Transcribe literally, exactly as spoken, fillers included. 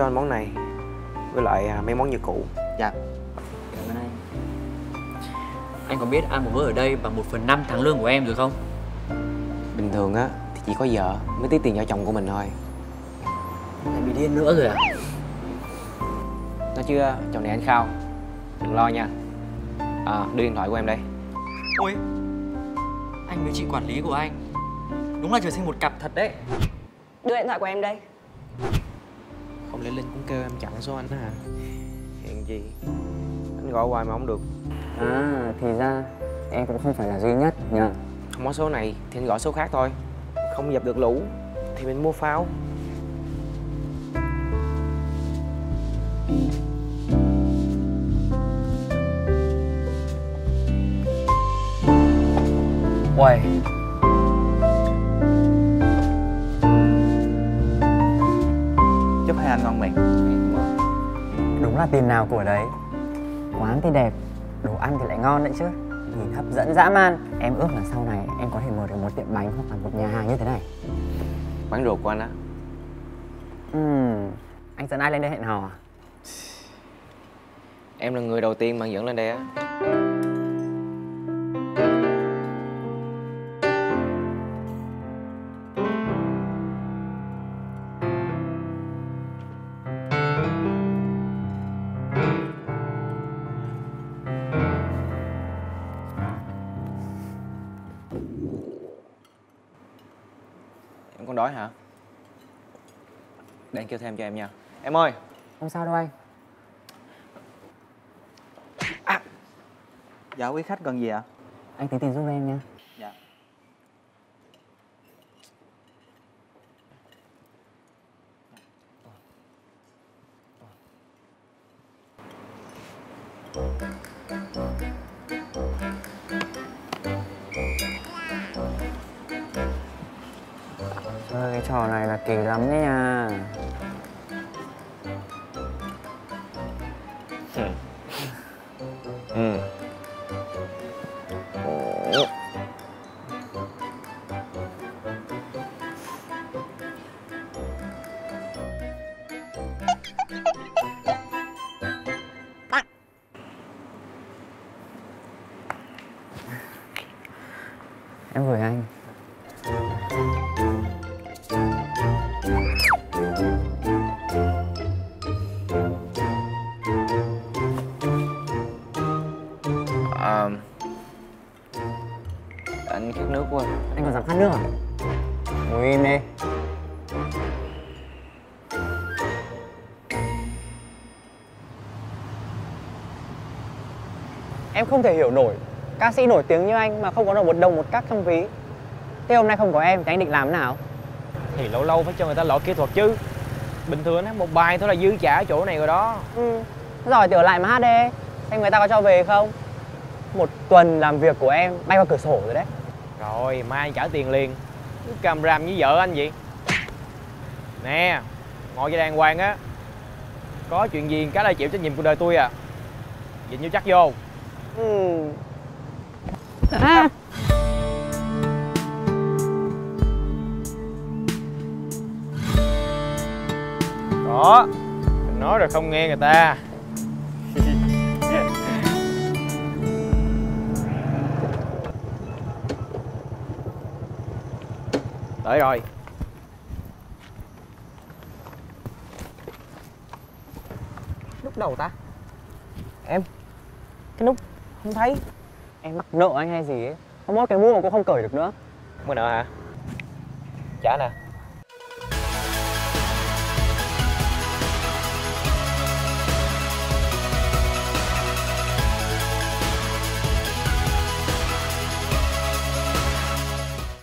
cho anh món này với lại mấy món như cũ. Dạ. Cảm ơn anh. Anh có biết ăn một bữa ở đây bằng một phần năm tháng lương của em rồi không? Bình thường á thì chỉ có vợ mới tiết tiền cho chồng của mình thôi. Anh bị điên nữa rồi à? Nói chứ chồng này anh Khao, đừng lo nha. À, đưa điện thoại của em đây. Ôi, anh với chị quản lý của anh đúng là trời sinh một cặp thật đấy. Đưa điện thoại của em đây. Không lẽ Linh cũng kêu em chặn số anh đó hả? Hèn gì anh gọi hoài mà không được. À, thì ra em cũng không phải là duy nhất nha. Không có số này thì anh gọi số khác thôi. Không dập được lũ thì mình mua pháo. Uầy, chúc hai ăn ngon miệng. Đúng là tiền nào của đấy. Quán thì đẹp, đồ ăn thì lại ngon đấy chứ. Nhìn hấp dẫn dã man. Em ước là sau này em có thể mở được một tiệm bánh hoặc là một nhà hàng như thế này. Bánh ruột của anh á. uhm, Anh dẫn ai lên đây hẹn hò à? Em là người đầu tiên mà anh dẫn lên đây á. Em còn đói hả? Để anh kêu thêm cho em nha. Em ơi! Không sao đâu anh. À. Dạ quý khách cần gì ạ? Anh tính tiền giúp em nha. Dạ. Ôi, cái trò này là kỳ lắm đấy nha. Ừ. Ừ. Ừ. Em gửi anh. Anh khát nước quá. Anh còn dám khát nước à? Ngồi im đi. Em không thể hiểu nổi, ca sĩ nổi tiếng như anh mà không có được một đồng một cắc trong ví. Thế hôm nay không có em thì anh định làm thế nào? Thì lâu lâu phải cho người ta lỗi kỹ thuật chứ. Bình thường á, một bài thôi là dư trả chỗ này rồi đó. Ừ, rồi thì ở lại mà hát đi. Xem người ta có cho về không? Một tuần làm việc của em bay qua cửa sổ rồi đấy. Rồi, mai anh trả tiền liền. Cứ càm ràm với vợ anh vậy. Nè, ngồi cho đàng hoàng á. Có chuyện gì cái là chịu trách nhiệm của đời tôi à. Dịnh vô chắc vô. Ừ. À. Đó, mình nói rồi không nghe người ta. Tới rồi. Nút đầu ta? Em, cái nút không thấy. Em mắc nợ anh hay gì ấy. Không có cái mua mà cũng không cởi được nữa. Mua nợ hả? Trả nè.